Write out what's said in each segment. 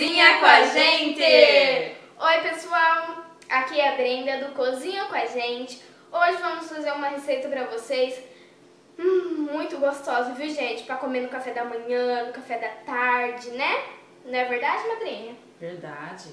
Cozinha com a Gente! Oi pessoal, aqui é a Brenda do Cozinha com a Gente. Hoje vamos fazer uma receita pra vocês muito gostosa, viu gente? Pra comer no café da manhã, no café da tarde, né? Não é verdade, madrinha? Verdade.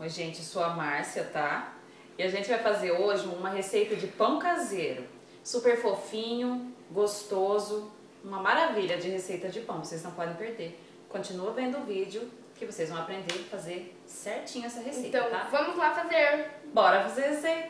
Oi gente, eu sou a Márcia, tá? E a gente vai fazer hoje uma receita de pão caseiro. Super fofinho, gostoso, uma maravilha de receita de pão, vocês não podem perder. Continua vendo o vídeo que vocês vão aprender a fazer certinho essa receita, então, tá? Então, vamos lá fazer! Bora fazer a receita!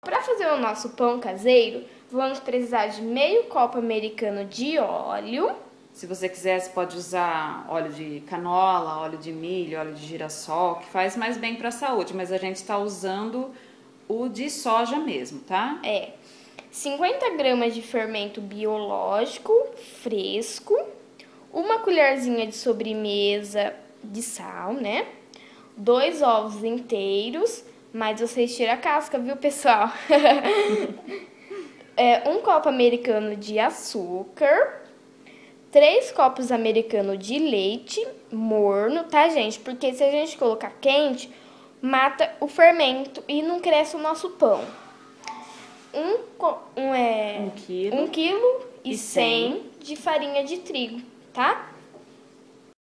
Para fazer o nosso pão caseiro, vamos precisar de meio copo americano de óleo. Se você quiser, você pode usar óleo de canola, óleo de milho, óleo de girassol, que faz mais bem para a saúde, mas a gente está usando o de soja mesmo, tá? É. 50 gramas de fermento biológico, fresco, uma colherzinha de sobremesa de sal, né? 2 ovos inteiros, mas vocês tiram a casca, viu, pessoal? Um copo americano de açúcar. 3 copos americanos de leite morno, tá, gente? Porque se a gente colocar quente, mata o fermento e não cresce o nosso pão. 1,1 kg de farinha de trigo, tá?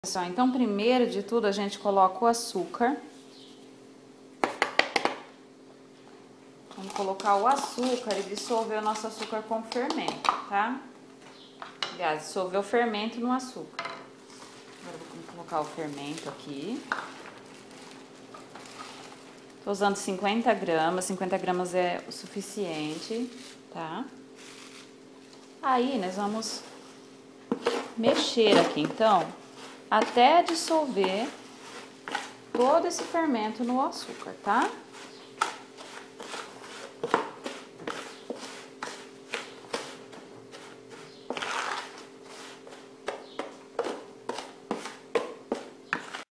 Pessoal, então primeiro de tudo a gente coloca o açúcar. Vamos colocar o açúcar e dissolver o nosso açúcar com fermento, tá? Aliás, dissolver o fermento no açúcar. Agora vou colocar o fermento aqui. Estou usando 50 gramas. 50 gramas é o suficiente, tá? Aí nós vamos mexer aqui, então, até dissolver todo esse fermento no açúcar, tá?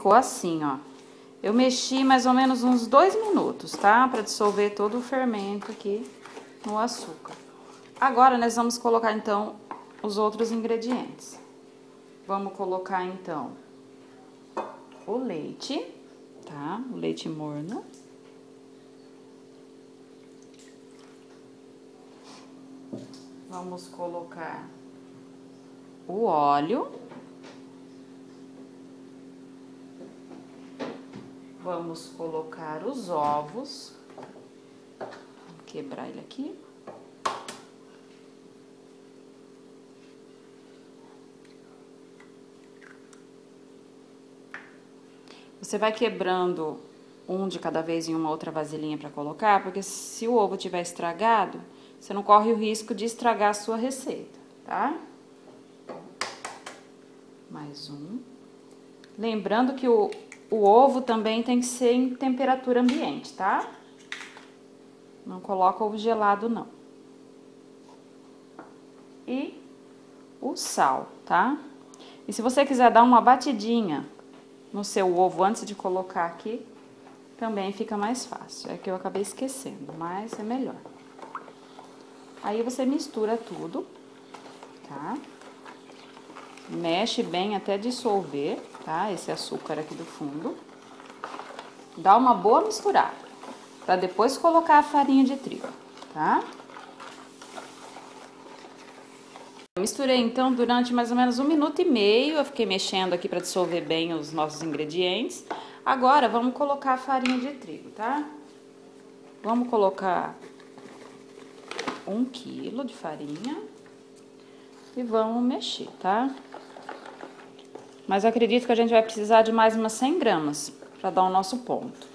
Ficou assim, ó. Eu mexi mais ou menos uns 2 minutos, tá? Pra dissolver todo o fermento aqui no açúcar. Agora, nós vamos colocar, então, os outros ingredientes. Vamos colocar, então, o leite, tá? O leite morno. Vamos colocar o óleo. Vamos colocar os ovos. Vou quebrar ele aqui. Você vai quebrando um de cada vez em uma outra vasilhinha para colocar, porque se o ovo tiver estragado, você não corre o risco de estragar a sua receita, tá? Mais um. Lembrando que o ovo também tem que ser em temperatura ambiente, tá? Não coloca ovo gelado, não. E o sal, tá? E se você quiser dar uma batidinha no seu ovo antes de colocar aqui, também fica mais fácil. É que eu acabei esquecendo, mas é melhor. Aí você mistura tudo, tá? Mexe bem até dissolver, tá? Esse açúcar aqui do fundo. Dá uma boa misturada, pra depois colocar a farinha de trigo, tá? Misturei, então, durante mais ou menos 1,5 minutos. Eu fiquei mexendo aqui pra dissolver bem os nossos ingredientes. Agora, vamos colocar a farinha de trigo, tá? Vamos colocar 1 kg de farinha e vamos mexer, tá? Mas eu acredito que a gente vai precisar de mais umas 100 gramas para dar o nosso ponto.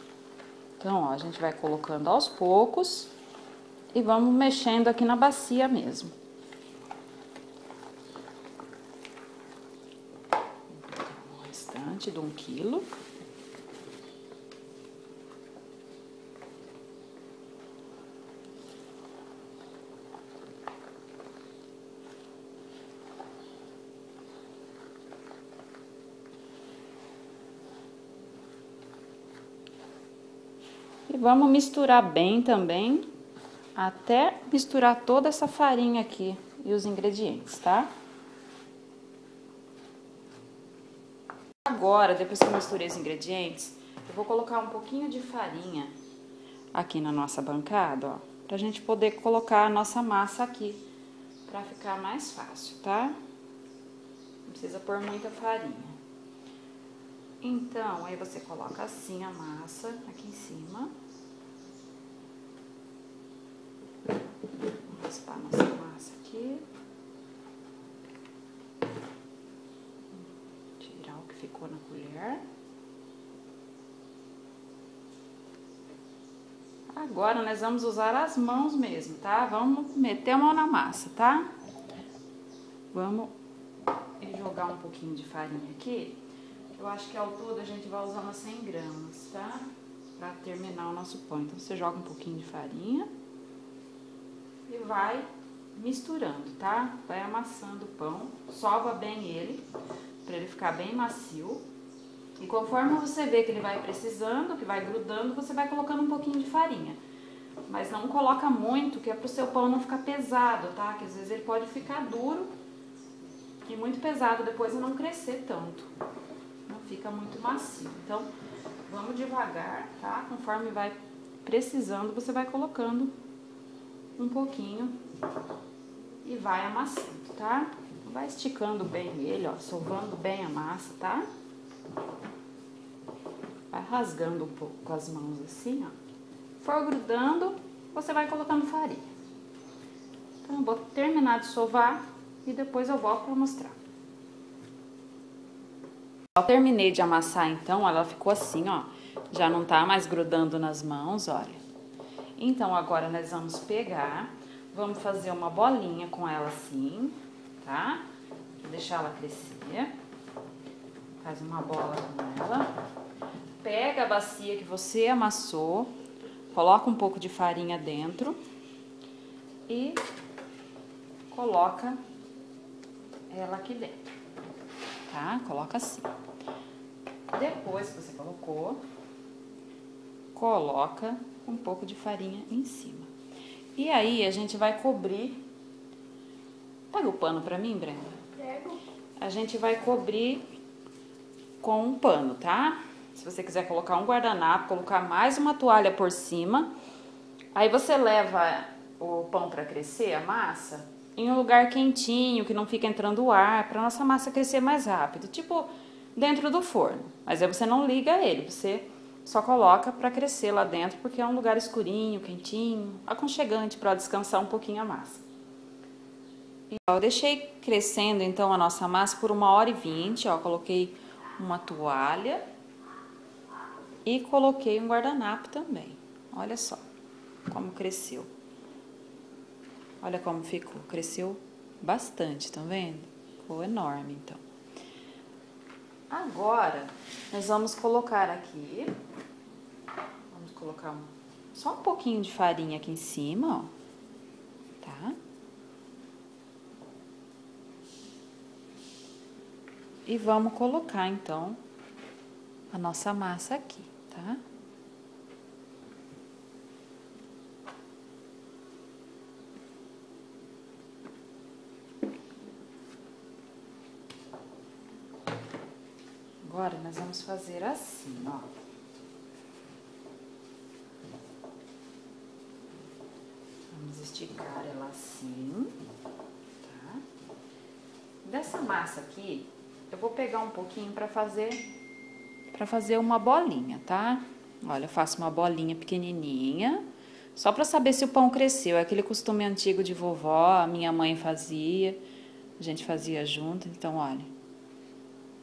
Então, ó, a gente vai colocando aos poucos e vamos mexendo aqui na bacia mesmo. O restante de 1 kg. E vamos misturar bem também, até misturar toda essa farinha aqui e os ingredientes, tá? Agora, depois que eu misturei os ingredientes, eu vou colocar um pouquinho de farinha aqui na nossa bancada, ó, pra gente poder colocar a nossa massa aqui, pra ficar mais fácil, tá? Não precisa pôr muita farinha. Então, aí você coloca assim a massa aqui em cima. Vamos raspar a nossa massa aqui. Tirar o que ficou na colher. Agora nós vamos usar as mãos mesmo, tá? Vamos meter a mão na massa, tá? Vamos jogar um pouquinho de farinha aqui. Eu acho que ao todo a gente vai usar umas 100 gramas, tá? Pra terminar o nosso pão. Então, você joga um pouquinho de farinha e vai misturando, tá? Vai amassando o pão, sova bem ele, pra ele ficar bem macio. E conforme você vê que ele vai precisando, que vai grudando, você vai colocando um pouquinho de farinha. Mas não coloca muito, que é pro seu pão não ficar pesado, tá? Que às vezes ele pode ficar duro e muito pesado depois e não crescer tanto. Fica muito macio. Então, vamos devagar, tá? Conforme vai precisando, você vai colocando um pouquinho e vai amassando, tá? Vai esticando bem ele, ó, sovando bem a massa, tá? Vai rasgando um pouco com as mãos assim, ó. For grudando, você vai colocando farinha. Então, eu vou terminar de sovar e depois eu volto pra mostrar. Eu terminei de amassar, então, ela ficou assim, ó, já não tá mais grudando nas mãos, olha. Então, agora nós vamos pegar, vamos fazer uma bolinha com ela assim, tá? Vou deixar ela crescer, faz uma bola com ela, pega a bacia que você amassou, coloca um pouco de farinha dentro e coloca ela aqui dentro, tá? Coloca assim. Depois que você colocou, coloca um pouco de farinha em cima. E aí, a gente vai cobrir... Pega o pano pra mim, Brenda? Pego. A gente vai cobrir com um pano, tá? Se você quiser colocar um guardanapo, colocar mais uma toalha por cima. Aí você leva o pão pra crescer, a massa, em um lugar quentinho, que não fica entrando ar, pra nossa massa crescer mais rápido. Tipo... dentro do forno, mas aí você não liga ele, você só coloca pra crescer lá dentro, porque é um lugar escurinho, quentinho, aconchegante pra descansar um pouquinho a massa. Eu deixei crescendo então a nossa massa por 1h20, ó, coloquei uma toalha e coloquei um guardanapo também, olha só como cresceu, olha como ficou, cresceu bastante, tá vendo? Ficou enorme então. Agora, nós vamos colocar aqui, vamos colocar só um pouquinho de farinha aqui em cima, ó, tá? E vamos colocar, então, a nossa massa aqui, tá? Agora, nós vamos fazer assim, ó. Vamos esticar ela assim, tá? Dessa massa aqui, eu vou pegar um pouquinho pra fazer uma bolinha, tá? Olha, eu faço uma bolinha pequenininha, só pra saber se o pão cresceu. É aquele costume antigo de vovó, a minha mãe fazia, a gente fazia junto, então, olha.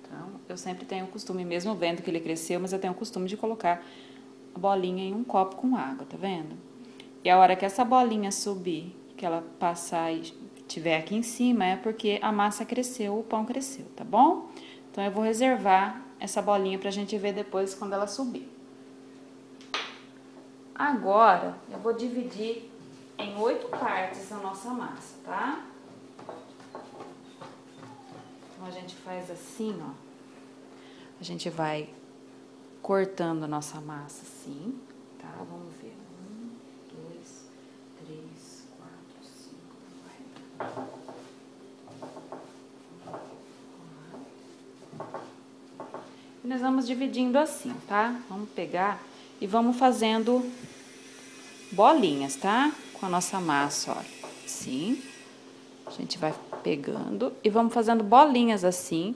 Então, eu sempre tenho o costume, mesmo vendo que ele cresceu, mas eu tenho o costume de colocar a bolinha em um copo com água, tá vendo? E a hora que essa bolinha subir, que ela passar e tiver aqui em cima, é porque a massa cresceu, o pão cresceu, tá bom? Então, eu vou reservar essa bolinha pra gente ver depois quando ela subir. Agora, eu vou dividir em 8 partes a nossa massa, tá? Então, a gente faz assim, ó. A gente vai cortando a nossa massa assim, tá? tá? Vamos ver. 1, 2, 3, 4, 5. Vai. E nós vamos dividindo assim, tá? Vamos pegar e vamos fazendo bolinhas, tá? Com a nossa massa, olha. Assim. A gente vai pegando e vamos fazendo bolinhas assim.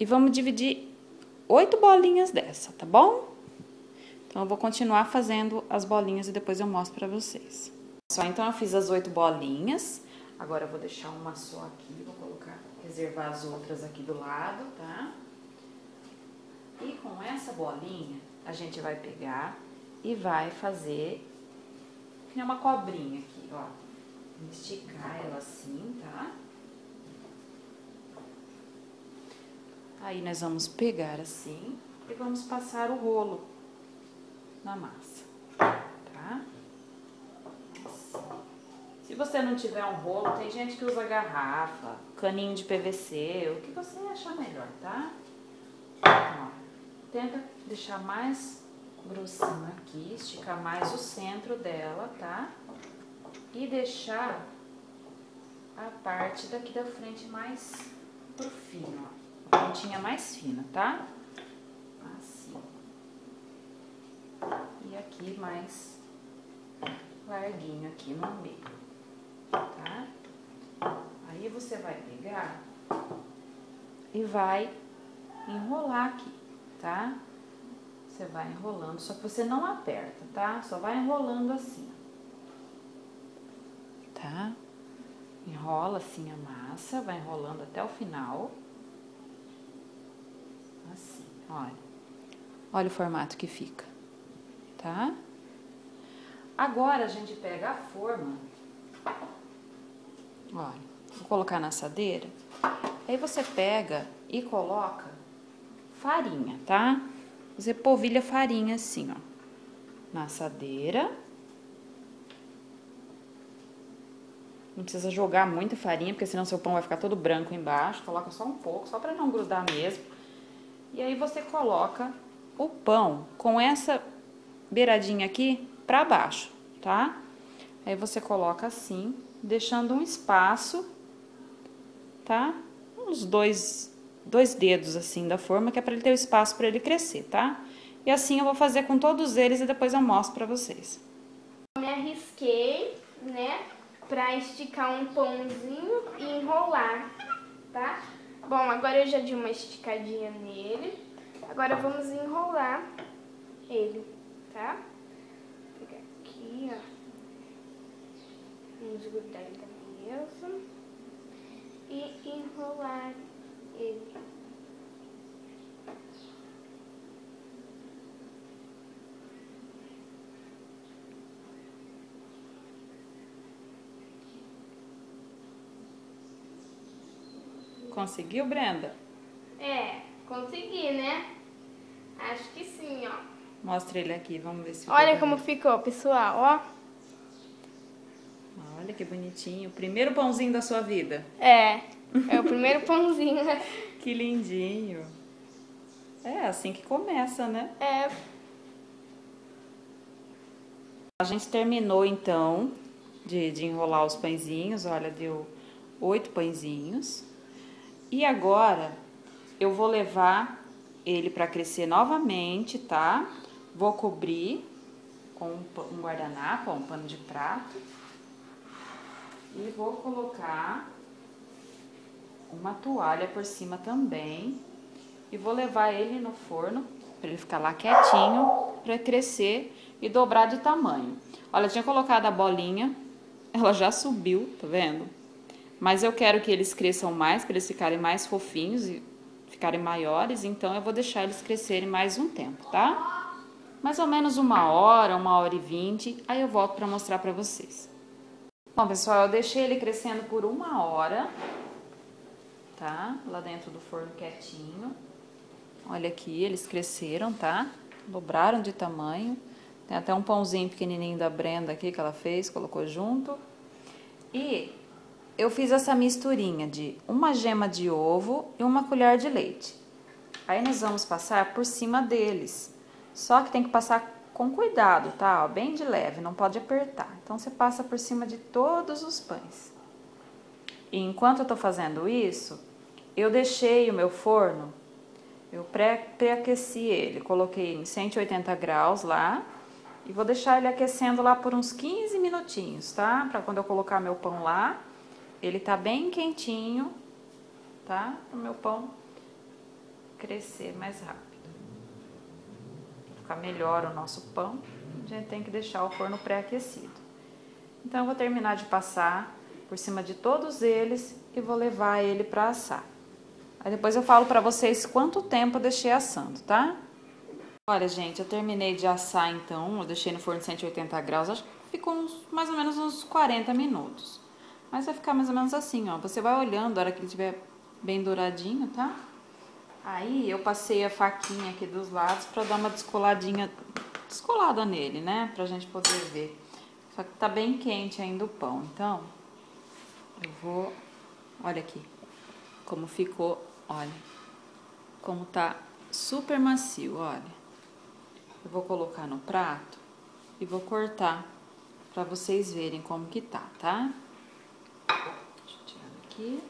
E vamos dividir 8 bolinhas dessa, tá bom? Então, eu vou continuar fazendo as bolinhas e depois eu mostro pra vocês. Só então, eu fiz as 8 bolinhas. Agora, eu vou deixar uma só aqui, vou colocar, reservar as outras aqui do lado, tá? E com essa bolinha, a gente vai pegar e vai fazer uma cobrinha aqui, ó. Vamos esticar ela assim, tá? Aí, nós vamos pegar assim e vamos passar o rolo na massa, tá? Assim. Se você não tiver um rolo, tem gente que usa garrafa, caninho de PVC, o que você achar melhor, tá? Ó, tenta deixar mais grossinho aqui, esticar mais o centro dela, tá? E deixar a parte daqui da frente mais pro fino, ó. Pontinha mais fina, tá? Assim. E aqui mais larguinho aqui no meio, tá? Aí você vai pegar e vai enrolar aqui, tá? Você vai enrolando, só que você não aperta, tá? Só vai enrolando assim, tá? Enrola assim a massa, vai enrolando até o final. Assim, olha. Olha o formato que fica, tá? Agora, a gente pega a forma. Olha, vou colocar na assadeira. Aí, você pega e coloca farinha, tá? Você polvilha farinha assim, ó. Na assadeira. Não precisa jogar muita farinha, porque senão seu pão vai ficar todo branco embaixo. Coloca só um pouco, só pra não grudar mesmo. E aí, você coloca o pão com essa beiradinha aqui pra baixo, tá? Aí, você coloca assim, deixando um espaço, tá? Uns dois dedos, assim, da forma, que é pra ele ter o espaço pra ele crescer, tá? E assim eu vou fazer com todos eles e depois eu mostro pra vocês. Eu me arrisquei, né? Pra esticar um pãozinho e enrolar, tá? Bom, agora eu já dei uma esticadinha nele. Agora vamos enrolar ele, tá? Vou pegar aqui, ó. Vamos grudar ele da mesa. E enrolar ele. Conseguiu, Brenda? É, consegui, né? Acho que sim, ó. Mostra ele aqui, vamos ver se... Olha como ficou, pessoal, ó. Olha que bonitinho. O primeiro pãozinho da sua vida. É, é o primeiro pãozinho. Que lindinho. É assim que começa, né? É. A gente terminou, então, de enrolar os pãezinhos. Olha, deu 8 pãezinhos. E agora, eu vou levar ele pra crescer novamente, tá? Vou cobrir com um guardanapo, um pano de prato. E vou colocar uma toalha por cima também. E vou levar ele no forno, pra ele ficar lá quietinho, pra crescer e dobrar de tamanho. Olha, eu tinha colocado a bolinha, ela já subiu, tá vendo? Mas eu quero que eles cresçam mais, para eles ficarem mais fofinhos e ficarem maiores. Então, eu vou deixar eles crescerem mais um tempo, tá? Mais ou menos 1 hora, 1 hora e 20. Aí eu volto para mostrar para vocês. Bom, pessoal, eu deixei ele crescendo por 1 hora, tá? Lá dentro do forno quietinho. Olha aqui, eles cresceram, tá? Dobraram de tamanho. Tem até um pãozinho pequenininho da Brenda aqui que ela fez, colocou junto. E... eu fiz essa misturinha de uma gema de ovo e uma colher de leite. Aí, nós vamos passar por cima deles. Só que tem que passar com cuidado, tá? Ó, bem de leve, não pode apertar. Então, você passa por cima de todos os pães. E enquanto eu tô fazendo isso, eu deixei o meu forno, eu pré-aqueci ele, coloquei em 180 graus lá e vou deixar ele aquecendo lá por uns 15 minutinhos, tá? Pra quando eu colocar meu pão lá, ele tá bem quentinho, tá? Pro meu pão crescer mais rápido. Ficar melhor o nosso pão, a gente tem que deixar o forno pré-aquecido. Então, eu vou terminar de passar por cima de todos eles e vou levar ele pra assar. Aí depois eu falo pra vocês quanto tempo eu deixei assando, tá? Olha, gente, eu terminei de assar então, eu deixei no forno de 180 graus, acho que ficou mais ou menos uns 40 minutos. Mas vai ficar mais ou menos assim, ó, você vai olhando a hora que ele estiver bem douradinho, tá? Aí eu passei a faquinha aqui dos lados pra dar uma descolada nele, né? Pra gente poder ver. Só que tá bem quente ainda o pão, então eu vou... Olha aqui como ficou, olha, como tá super macio, olha. Eu vou colocar no prato e vou cortar pra vocês verem como que tá, tá? Deixa eu tirar daqui.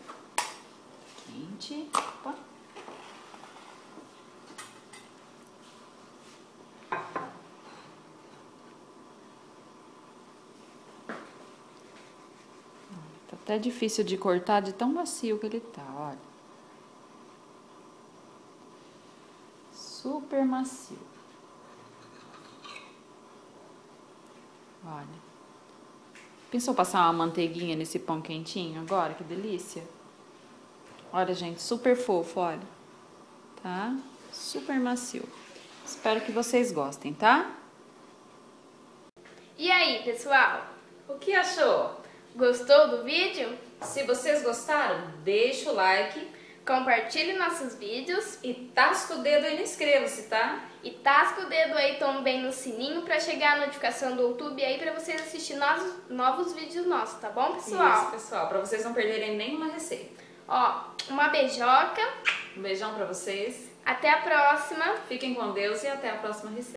Quente. Opa. Tá até difícil de cortar de tão macio que ele tá, olha. Super macio. Olha. Pensou passar uma manteiguinha nesse pão quentinho agora? Que delícia. Olha, gente, super fofo, olha. Tá? Super macio. Espero que vocês gostem, tá? E aí, pessoal? O que achou? Gostou do vídeo? Se vocês gostaram, deixa o like, compartilhe nossos vídeos e tasca o dedo aí no inscreva-se, tá? E tasca o dedo aí também no sininho pra chegar a notificação do YouTube aí pra vocês assistirem novos vídeos nossos, tá bom, pessoal? Isso, pessoal, pra vocês não perderem nenhuma receita. Ó, uma beijoca. Um beijão pra vocês. Até a próxima. Fiquem com Deus e até a próxima receita.